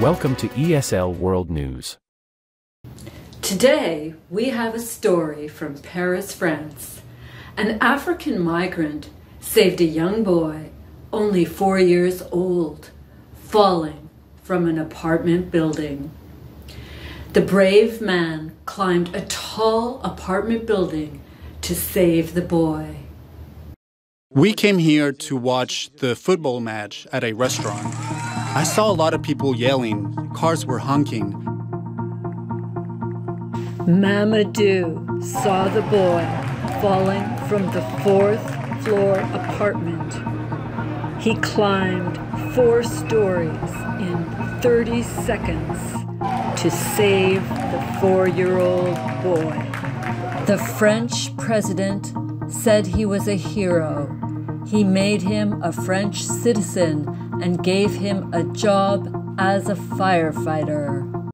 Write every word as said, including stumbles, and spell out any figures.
Welcome to E S L World News. Today, we have a story from Paris, France. An African migrant saved a young boy, only four years old, falling from an apartment building. The brave man climbed a tall apartment building to save the boy. We came here to watch the football match at a restaurant. I saw a lot of people yelling, cars were honking. Mamadou saw the boy falling from the fourth floor apartment. He climbed four stories in thirty seconds to save the four-year-old boy. The French president said he was a hero. He made him a French citizen and gave him a job as a firefighter.